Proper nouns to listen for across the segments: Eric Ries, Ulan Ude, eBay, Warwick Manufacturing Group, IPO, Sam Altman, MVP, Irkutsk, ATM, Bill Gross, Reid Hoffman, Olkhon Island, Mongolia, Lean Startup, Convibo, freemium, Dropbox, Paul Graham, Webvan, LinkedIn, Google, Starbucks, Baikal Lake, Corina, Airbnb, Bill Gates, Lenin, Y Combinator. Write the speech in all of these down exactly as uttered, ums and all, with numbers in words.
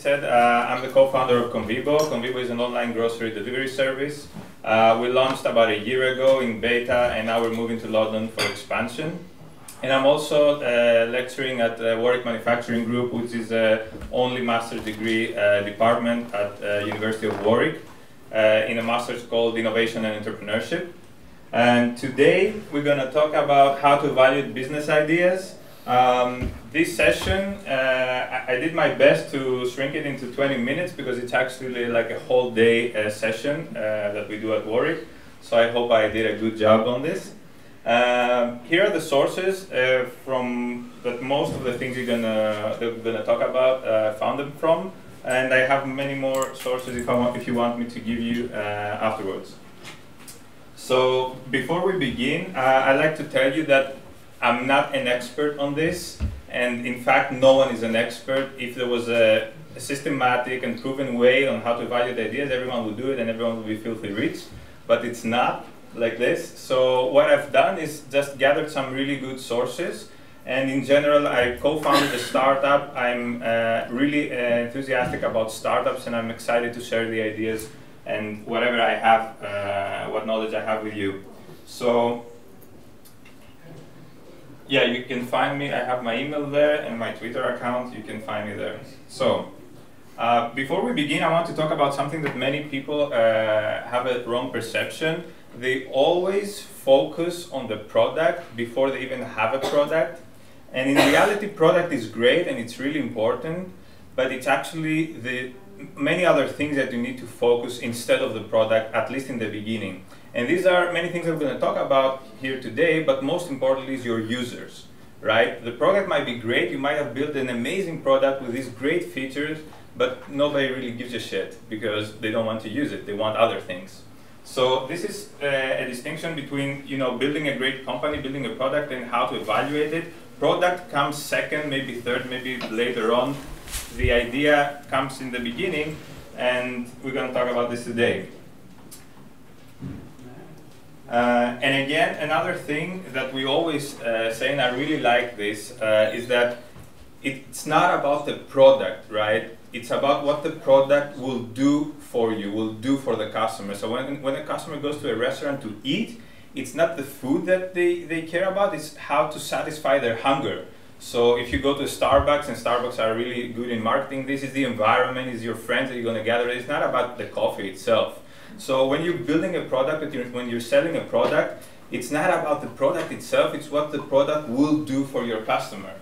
said, uh, I'm the co-founder of Convibo. Convibo is an online grocery delivery service. Uh, we launched about a year ago in beta, and now we're moving to London for expansion. And I'm also uh, lecturing at uh, Warwick Manufacturing Group, which is the uh, only master's degree uh, department at uh, University of Warwick, uh, in a master's called Innovation and Entrepreneurship. And today, we're going to talk about how to evaluate business ideas. Um, this session, uh, I, I did my best to shrink it into twenty minutes because it's actually like a whole day uh, session uh, that we do at Warwick. So I hope I did a good job on this. Uh, here are the sources uh, from that most of the things you're gonna that we're gonna talk about. Uh, found them from, and I have many more sources if I want, if you want me to give you uh, afterwards. So before we begin, uh, I'd like to tell you that I'm not an expert on this, and in fact, no one is an expert. If there was a, a systematic and proven way on how to evaluate ideas, everyone would do it, and everyone would be filthy rich. But it's not like this. So what I've done is just gathered some really good sources, and in general, I co-founded a startup. I'm uh, really uh, enthusiastic about startups, and I'm excited to share the ideas and whatever I have, uh, what knowledge I have with you. So. Yeah, you can find me. I have my email there and my Twitter account. You can find me there. So, uh, before we begin, I want to talk about something that many people uh, have a wrong perception. They always focus on the product before they even have a product. And in reality, product is great and it's really important, but it's actually the many other things that you need to focus instead of the product, at least in the beginning. And these are many things that we're going to talk about here today, but most importantly is your users, right? The product might be great, you might have built an amazing product with these great features, but nobody really gives a shit because they don't want to use it, they want other things. So this is uh, a distinction between, you know, building a great company, building a product, and how to evaluate it. Product comes second, maybe third, maybe later on. The idea comes in the beginning, and we're going to talk about this today. Uh, and again, another thing that we always uh, say, and I really like this, uh, is that it's not about the product, right? It's about what the product will do for you, will do for the customer. So when, when a customer goes to a restaurant to eat, it's not the food that they, they care about, it's how to satisfy their hunger. So if you go to Starbucks, and Starbucks are really good in marketing, this is the environment, it's your friends that you're going to gather. It's not about the coffee itself. So when you're building a product, when you're selling a product, it's not about the product itself, it's what the product will do for your customer.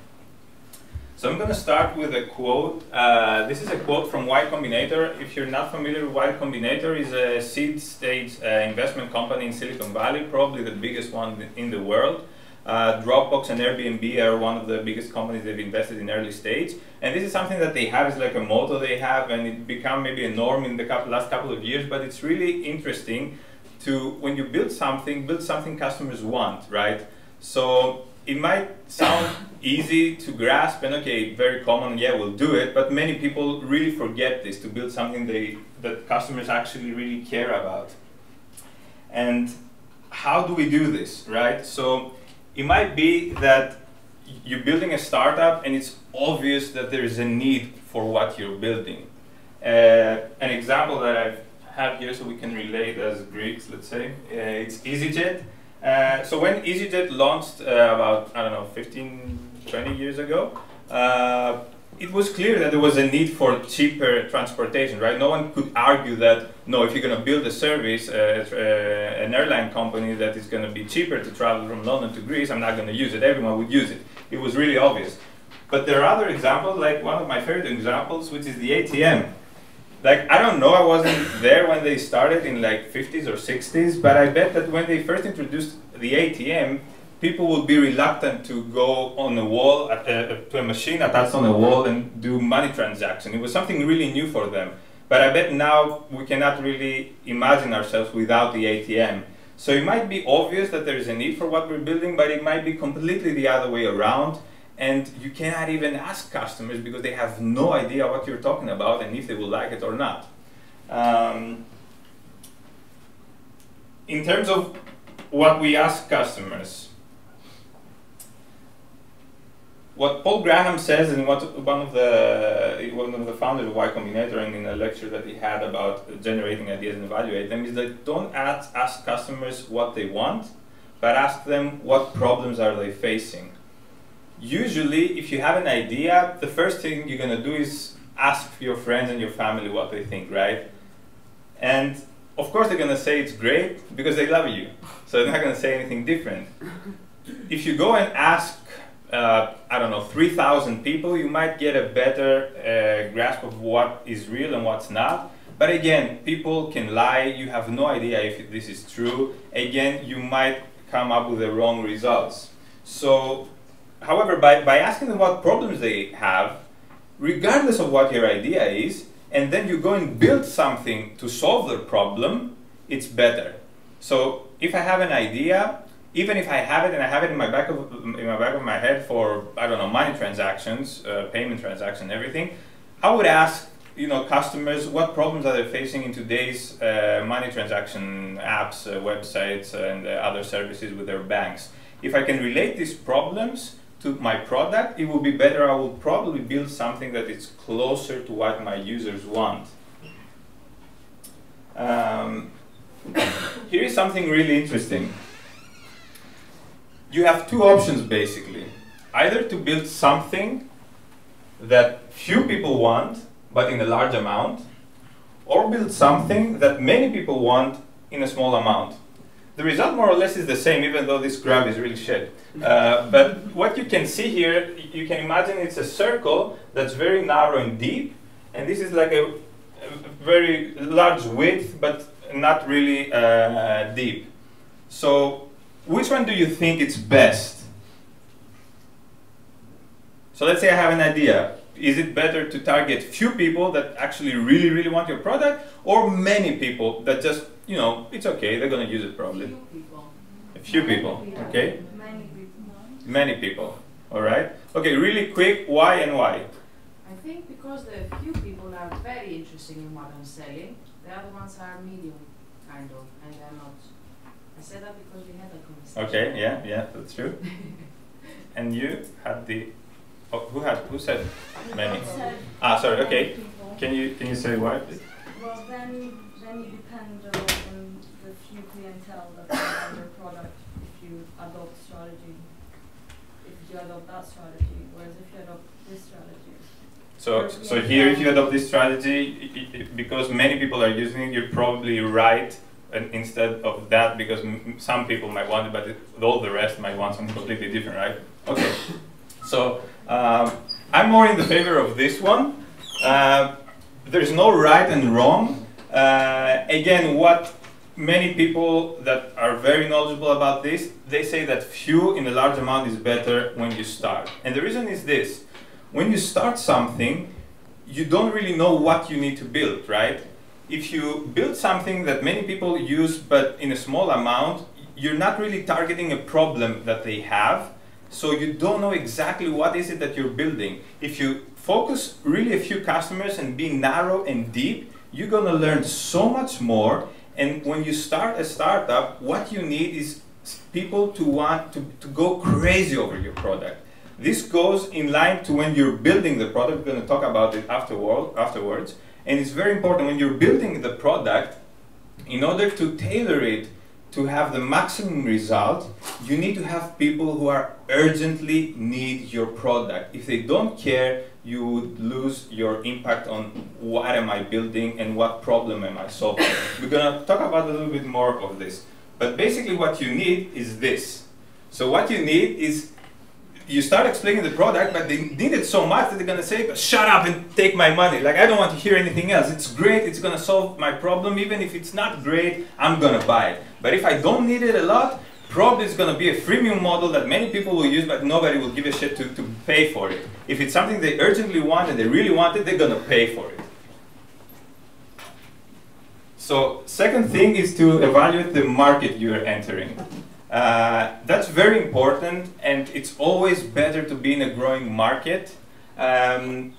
So I'm going to start with a quote. Uh, this is a quote from Y Combinator. If you're not familiar with Y Combinator, it's a seed stage uh, investment company in Silicon Valley, probably the biggest one in the world. Uh, Dropbox and Airbnb are one of the biggest companies they've invested in early stage. And this is something that they have, it's like a motto they have, and it become maybe a norm in the couple, last couple of years, but it's really interesting to, when you build something, build something customers want, right? So it might sound easy to grasp and okay, very common, yeah, we'll do it, but many people really forget this, to build something they, that customers actually really care about. And how do we do this, right? So it might be that you're building a startup and it's obvious that there is a need for what you're building. Uh, an example that I have here so we can relate as Greeks, let's say, uh, it's EasyJet. Uh, so when EasyJet launched uh, about, I don't know, fifteen, twenty years ago, uh, it was clear that there was a need for cheaper transportation, right? No one could argue that, no, if you're going to build a service, uh, uh, an airline company that is going to be cheaper to travel from London to Greece, I'm not going to use it. Everyone would use it. It was really obvious. But there are other examples, like one of my favorite examples, which is the A T M. Like, I don't know, I wasn't there when they started in like fifties or sixties, but I bet that when they first introduced the A T M, people will be reluctant to go on a wall, at a, to a machine attached on a wall and do money transaction. It was something really new for them. But I bet now we cannot really imagine ourselves without the A T M. So it might be obvious that there is a need for what we're building, but it might be completely the other way around. And you cannot even ask customers because they have no idea what you're talking about and if they will like it or not. Um, in terms of what we ask customers, what Paul Graham says, and what one of the one of the founders of Y Combinator, and in a lecture that he had about generating ideas and evaluate them, is that don't ask, ask customers what they want, but ask them what problems are they facing. Usually, if you have an idea, the first thing you're gonna do is ask your friends and your family what they think, right? And of course they're gonna say it's great because they love you, so they're not gonna say anything different. If you go and ask Uh, I don't know, three thousand people, you might get a better uh, grasp of what is real and what's not. But again, people can lie, you have no idea if this is true. Again, you might come up with the wrong results. So, however, by, by asking them what problems they have, regardless of what your idea is, and then you go and build something to solve the problem, it's better. So, if I have an idea, even if I have it and I have it in my back of in my back of my head for, I don't know, money transactions, uh, payment transactions, everything, I would ask, you know, customers what problems are they facing in today's uh, money transaction apps, uh, websites, uh, and uh, other services with their banks. If I can relate these problems to my product, it will be better. I will probably build something that is closer to what my users want. Um, here is something really interesting. You have two options basically, either to build something that few people want but in a large amount, or build something that many people want in a small amount. The result more or less is the same, even though this graph is really shit. Uh, but what you can see here, you can imagine it's a circle that's very narrow and deep, and this is like a, a very large width but not really uh, deep. So, which one do you think it's best? So let's say I have an idea. Is it better to target few people that actually really, really want your product, or many people that just, you know, it's okay, they're gonna use it probably? Few people. A few people, okay? Many people. Many people, all right? Okay, really quick, why and why? I think because the few people are very interested in what I'm selling, the other ones are medium, kind of, and they're not. I said that because we had a conversation. Okay, yeah, yeah, that's true. And you had the, oh, who had, who said many? Ah, sorry, okay. Can you, can you say why? Well, then, then you depend on the few clientele that are on your product if you adopt strategy, if you adopt that strategy, whereas if you adopt this strategy. So, so here if you adopt this strategy, it, it, because many people are using it, you're probably right. And instead of that, because m some people might want it, but it, all the rest might want something completely different, right? Okay, so um, I'm more in the favor of this one. Uh, there's no right and wrong. Uh, again, what many people that are very knowledgeable about this, they say that few in a large amount is better when you start. And the reason is this. When you start something, you don't really know what you need to build, right? If you build something that many people use but in a small amount, you're not really targeting a problem that they have, so you don't know exactly what is it that you're building. If you focus really a few customers and be narrow and deep, you're gonna learn so much more, and when you start a startup, what you need is people to want to, to go crazy over your product. This goes in line to when you're building the product, we're gonna talk about it afterward, afterwards. And it's very important when you're building the product, in order to tailor it to have the maximum result, you need to have people who are urgently need your product. If they don't care, you would lose your impact on what am I building and what problem am I solving. We're gonna talk about a little bit more of this. But basically what you need is this. So what you need is, you start explaining the product, but they need it so much that they're gonna say, shut up and take my money. Like, I don't want to hear anything else. It's great, it's gonna solve my problem. Even if it's not great, I'm gonna buy it. But if I don't need it a lot, probably it's gonna be a freemium model that many people will use, but nobody will give a shit to, to pay for it. If it's something they urgently want and they really want it, they're gonna pay for it. So, second thing is to evaluate the market you're entering. Uh, that's very important, and it's always better to be in a growing market. Um,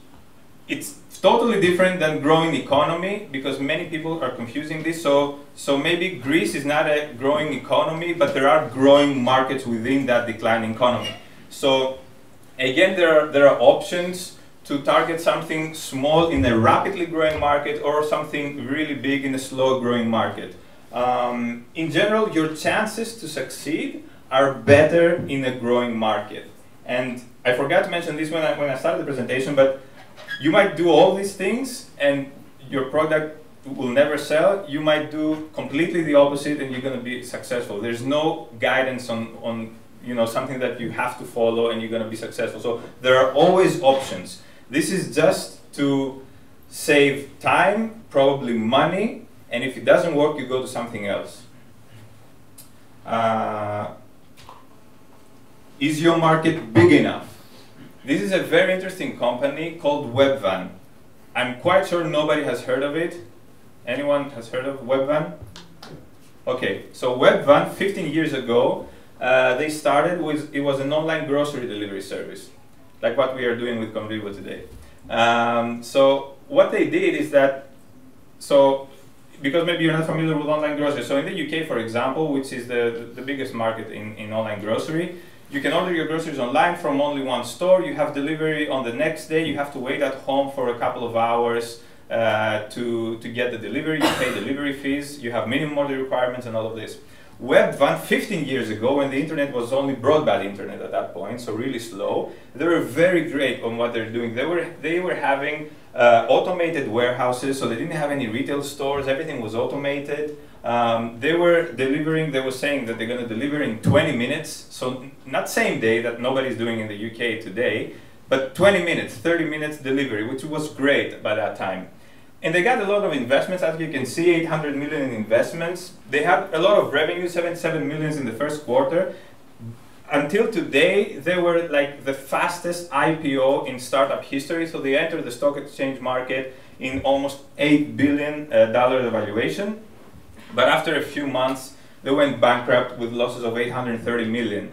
it's totally different than growing economy, because many people are confusing this. So, so maybe Greece is not a growing economy, but there are growing markets within that declining economy. So again, there are, there are options to target something small in a rapidly growing market or something really big in a slow growing market. Um, in general, your chances to succeed are better in a growing market. And I forgot to mention this when I, when I started the presentation, but you might do all these things and your product will never sell. You might do completely the opposite and you're going to be successful. There's no guidance on, on you know, something that you have to follow and you're going to be successful. So there are always options. This is just to save time, probably money, and if it doesn't work, you go to something else. Uh, is your market big enough? This is a very interesting company called Webvan. I'm quite sure nobody has heard of it. Anyone has heard of Webvan? Okay, so Webvan, fifteen years ago, uh, they started with, it was an online grocery delivery service, like what we are doing with Convibo today. Um, so what they did is that, so because maybe you're not familiar with online grocery, so in the U K, for example, which is the, the biggest market in, in online grocery, you can order your groceries online from only one store, you have delivery on the next day, you have to wait at home for a couple of hours uh, to, to get the delivery, you pay delivery fees, you have minimum order requirements and all of this. Webvan, fifteen years ago, when the internet was only broadband internet at that point, so really slow, they were very great on what they're doing. They were, they were having uh, automated warehouses, so they didn't have any retail stores, everything was automated. Um, they were delivering, they were saying that they're going to deliver in twenty minutes, so not same day that nobody's doing in the U K today, but twenty minutes, thirty minutes delivery, which was great by that time. And they got a lot of investments, as you can see, eight hundred million in investments. They had a lot of revenue, seventy-seven million in the first quarter. Until today, they were like the fastest I P O in startup history. So they entered the stock exchange market in almost eight billion dollars uh, valuation. But after a few months, they went bankrupt with losses of eight hundred thirty million.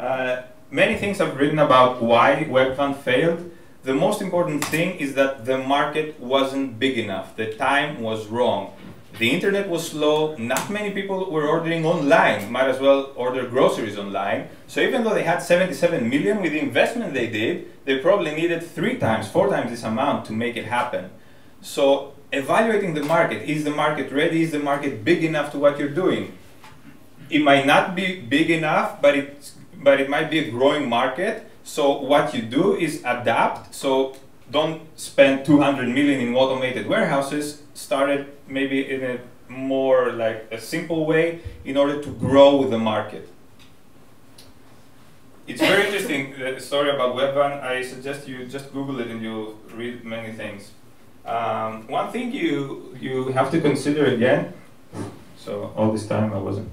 Uh, many things I've written about why Webvan failed. The most important thing is that the market wasn't big enough. The time was wrong. The internet was slow. Not many people were ordering online. Might as well order groceries online. So even though they had seventy-seven million with the investment they did, they probably needed three times, four times this amount to make it happen. So evaluating the market, is the market ready? Is the market big enough to what you're doing? It might not be big enough, but it's, but it might be a growing market. So what you do is adapt, so don't spend two hundred million in automated warehouses, start it maybe in a more like a simple way in order to grow with the market. It's very interesting, the story about Webvan. I suggest you just Google it and you'll read many things. Um, one thing you, you have to consider again, so all this time I wasn't,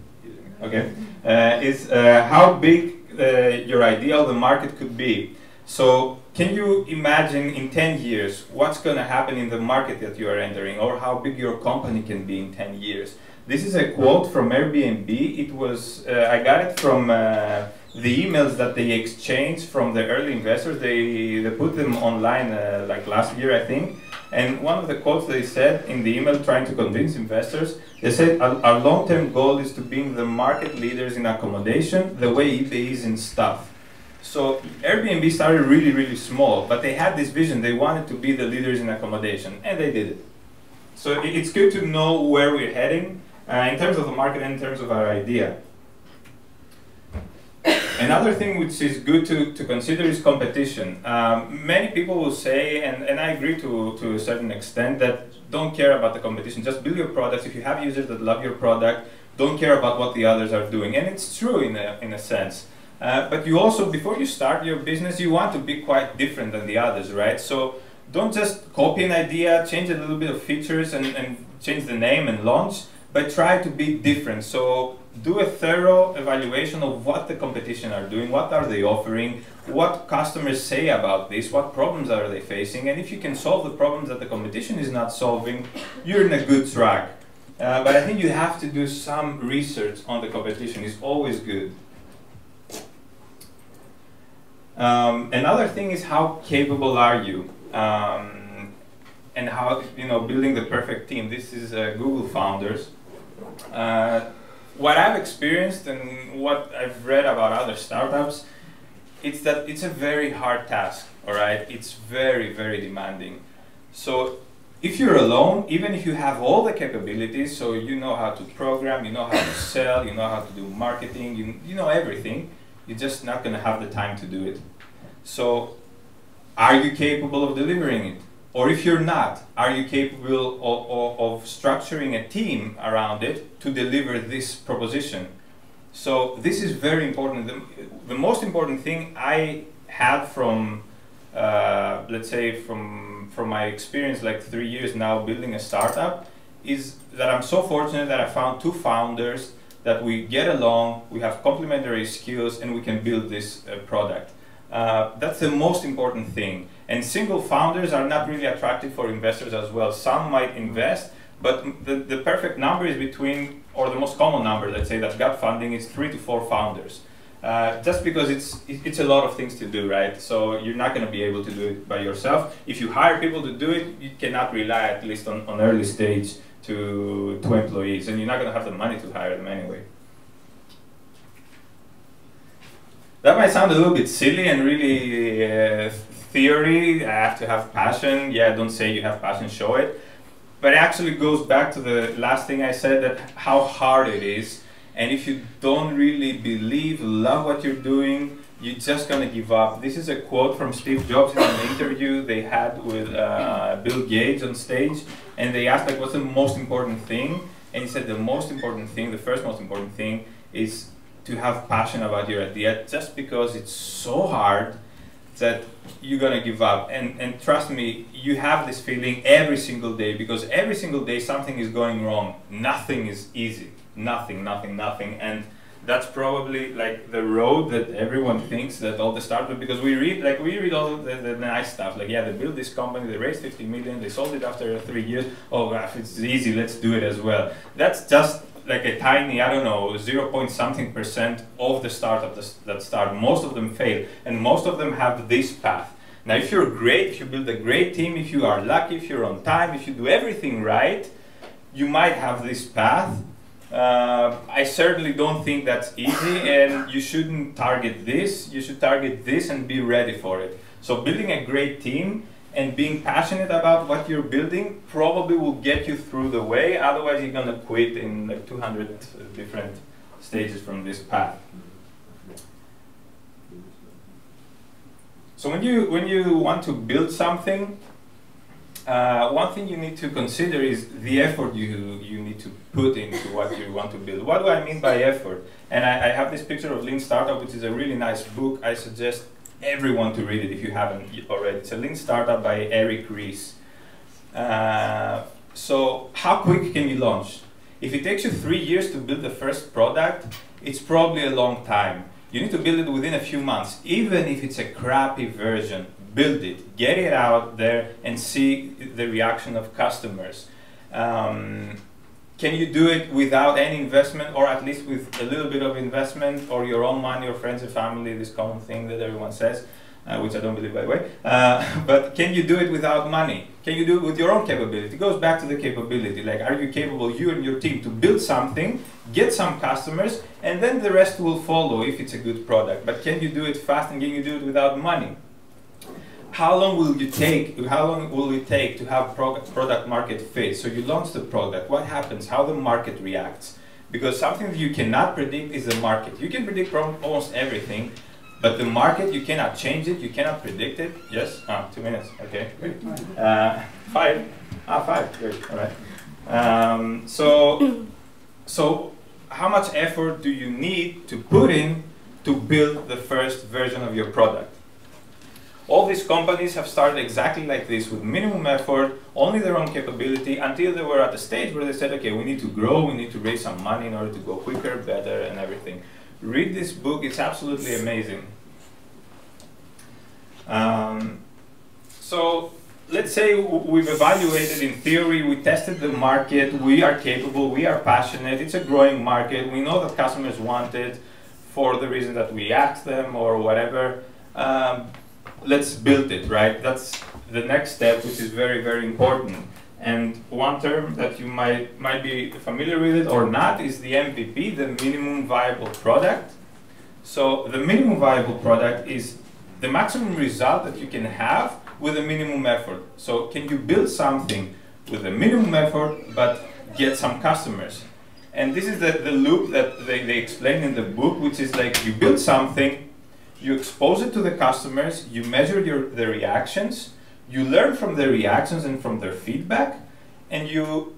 okay, uh, is uh, how big Uh, your ideal the market could be. So can you imagine in ten years what's going to happen in the market that you are entering, or how big your company can be in ten years? This is a quote from Airbnb. It was uh, I got it from uh, the emails that they exchanged from the early investors. They, they put them online uh, like last year, I think. And one of the quotes they said in the email trying to convince investors, they said, our, our long-term goal is to being the market leaders in accommodation, the way eBay is in stuff. So Airbnb started really, really small, but they had this vision. They wanted to be the leaders in accommodation, and they did it. So it, it's good to know where we're heading uh, in terms of the market and in terms of our idea. Another thing which is good to, to consider is competition. Um, many people will say, and, and I agree to, to a certain extent, that don't care about the competition, just build your products. If you have users that love your product, don't care about what the others are doing. And it's true in a, in a sense. Uh, but you also, before you start your business, you want to be quite different than the others, right? So don't just copy an idea, change a little bit of features and, and change the name and launch, but try to be different. So do a thorough evaluation of what the competition are doing, what are they offering, what customers say about this, what problems are they facing, and if you can solve the problems that the competition is not solving, you're in a good track. Uh, but I think you have to do some research on the competition. It's always good. Um, another thing is how capable are you? Um, and how, you know, building the perfect team. This is uh, Google founders. Uh, What I've experienced and what I've read about other startups it's that it's a very hard task, all right? It's very, very demanding. So if you're alone, even if you have all the capabilities, so you know how to program, you know how to sell, you know how to do marketing, you, you know everything, you're just not going to have the time to do it. So are you capable of delivering it? Or if you're not, are you capable of, of, of structuring a team around it to deliver this proposition? So this is very important. The, the most important thing I had from, uh, let's say, from, from my experience, like three years now building a startup, is that I'm so fortunate that I found two founders that we get along, we have complementary skills, and we can build this uh, product. Uh, that's the most important thing. And single founders are not really attractive for investors as well. Some might invest, but the, the perfect number is between, or the most common number, let's say, that got funding is three to four founders. Uh, just because it's, it's a lot of things to do, right? So you're not going to be able to do it by yourself. If you hire people to do it, you cannot rely, at least on, on early stage, to, to employees. And you're not going to have the money to hire them anyway. That might sound a little bit silly and really uh, theory, I have to have passion. Yeah, don't say you have passion, show it. But it actually goes back to the last thing I said, that how hard it is. And if you don't really believe, love what you're doing, you're just gonna give up. This is a quote from Steve Jobs in an interview they had with uh, Bill Gates on stage. And they asked, like, what's the most important thing? And he said the most important thing, the first most important thing is to have passion about your idea, just because it's so hard that you're gonna give up. And, and trust me, you have this feeling every single day, because every single day something is going wrong. Nothing is easy, nothing, nothing, nothing. And that's probably like the road that everyone thinks that all the startups, because we read, like we read all the, the nice stuff, like yeah, they built this company, they raised fifty million, they sold it after three years, oh, if it's easy, let's do it as well. That's just like a tiny, I don't know, zero point something percent of the startups that start. Most of them fail, and most of them have this path. Now, if you're great, if you build a great team, if you are lucky, if you're on time, if you do everything right, you might have this path. Uh, I certainly don't think that's easy, and you shouldn't target this. You should target this and be ready for it. So building a great team and being passionate about what you're building probably will get you through the way. Otherwise, you're gonna quit in like two hundred different stages from this path. So when you when you want to build something, uh, one thing you need to consider is the effort you you need to put into what you want to build. What do I mean by effort? And I, I have this picture of Lean Startup, which is a really nice book. I suggest everyone to read it if you haven't already. It's a Lean Startup by Eric Ries. Uh, so how quick can you launch? If it takes you three years to build the first product, it's probably a long time. You need to build it within a few months. Even if it's a crappy version, build it, get it out there and see the reaction of customers. Um, Can you do it without any investment, or at least with a little bit of investment, or your own money, or friends and family, this common thing that everyone says, uh, which I don't believe, by the way. Uh, but can you do it without money? Can you do it with your own capability? It goes back to the capability. Like, are you capable, you and your team, to build something, get some customers, and then the rest will follow if it's a good product. But can you do it fast, and can you do it without money? How long will you take? How long will it take to have product market fit? So you launch the product. What happens? How the market reacts? Because something that you cannot predict is the market. You can predict almost everything, but the market you cannot change it. You cannot predict it. Yes. Ah, two minutes. Okay. Great. Uh, five. Ah, five. Great. All right. Um, so, so how much effort do you need to put in to build the first version of your product? All these companies have started exactly like this, with minimum effort, only their own capability, until they were at the stage where they said, okay, we need to grow, we need to raise some money in order to go quicker, better, and everything. Read this book, it's absolutely amazing. Um, so let's say we've evaluated in theory, we tested the market, we are capable, we are passionate, it's a growing market, we know that customers want it for the reason that we asked them or whatever. Um, Let's build it, right? That's the next step, which is very, very important. And one term that you might, might be familiar with it or not is the M V P, the minimum viable product. So the minimum viable product is the maximum result that you can have with a minimum effort. So can you build something with a minimum effort but get some customers? And this is the, the loop that they, they explain in the book, which is like you build something, you expose it to the customers, you measure your, their reactions, you learn from their reactions and from their feedback, and you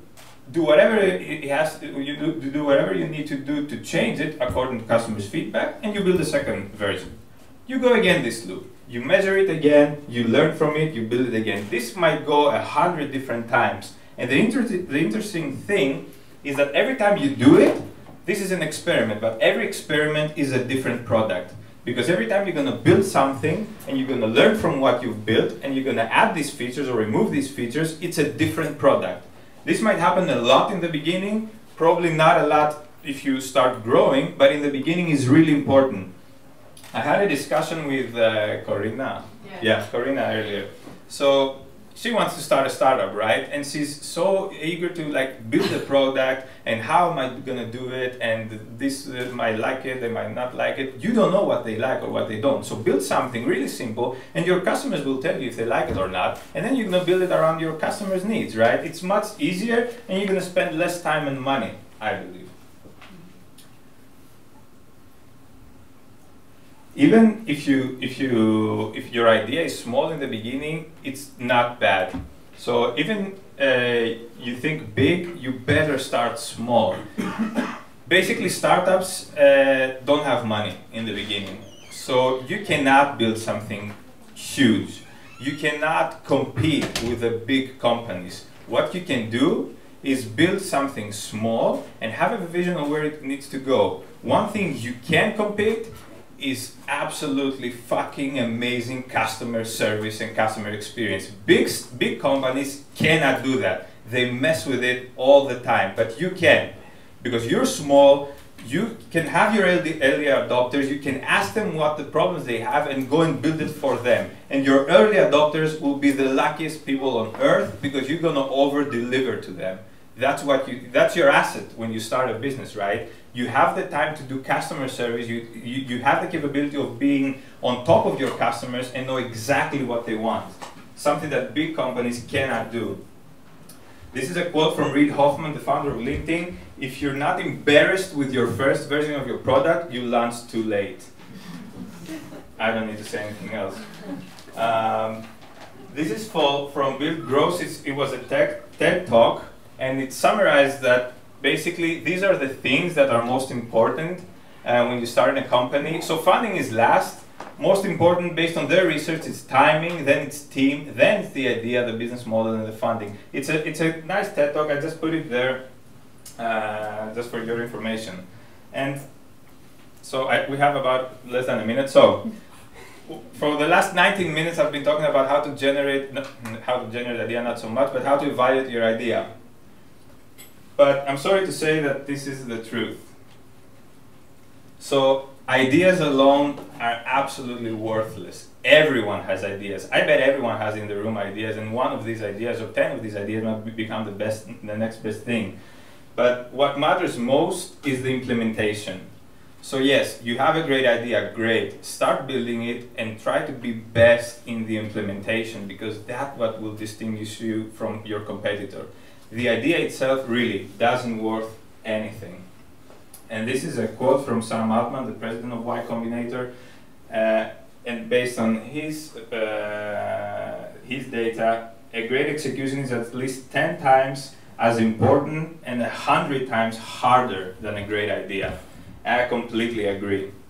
do whatever it has to, you do, do whatever you need to do to change it according to customers' feedback, and you build a second version. You go again this loop. You measure it again, you learn from it, you build it again. This might go a hundred different times. And the, inter the interesting thing is that every time you do it, this is an experiment, but every experiment is a different product. Because every time you're gonna build something and you're gonna learn from what you've built and you're gonna add these features or remove these features, it's a different product. This might happen a lot in the beginning, probably not a lot if you start growing, but in the beginning is really important. I had a discussion with uh, Corina. Yeah. yeah, Corina earlier. So she wants to start a startup, right? And she's so eager to like build a product and how am I gonna do it? And this uh, might like it, they might not like it. You don't know what they like or what they don't. So build something really simple and your customers will tell you if they like it or not. And then you're gonna build it around your customers' needs, right? It's much easier and you're gonna spend less time and money, I believe. Even if you if you if your idea is small in the beginning, it's not bad. So even uh, you think big, you better start small. Basically, startups uh, don't have money in the beginning, so you cannot build something huge. You cannot compete with the big companies. What you can do is build something small and have a vision of where it needs to go. One thing you can compete is absolutely fucking amazing customer service and customer experience. Big, big companies cannot do that. They mess with it all the time, but you can. Because you're small, you can have your early adopters, you can ask them what the problems they have and go and build it for them. And your early adopters will be the luckiest people on earth because you're gonna over-deliver to them. That's what you, that's your asset when you start a business, right? You have the time to do customer service, you, you, you have the capability of being on top of your customers and know exactly what they want. Something that big companies cannot do. This is a quote from Reid Hoffman, the founder of LinkedIn. If you're not embarrassed with your first version of your product, you launched too late. I don't need to say anything else. Um, this is for, from Bill Gross. It's, it was a tech, TED Talk. And it summarized that basically these are the things that are most important uh, when you start a company. So funding is last. Most important based on their research is timing, then it's team, then it's the idea, the business model, and the funding. It's a, it's a nice TED Talk. I just put it there uh, just for your information. And so I, we have about less than a minute. So for the last nineteen minutes, I've been talking about how to generate, no, how to generate idea, not so much, but how to evaluate your idea. But I'm sorry to say that this is the truth. So ideas alone are absolutely worthless. Everyone has ideas. I bet everyone has in the room ideas, and one of these ideas or ten of these ideas might become the best, the next best thing. But what matters most is the implementation. So yes, you have a great idea, great. Start building it and try to be best in the implementation because that's what will distinguish you from your competitor. The idea itself really doesn't worth anything. And this is a quote from Sam Altman, the president of Y Combinator. Uh, and based on his, uh, his data, a great execution is at least ten times as important and one hundred times harder than a great idea. I completely agree.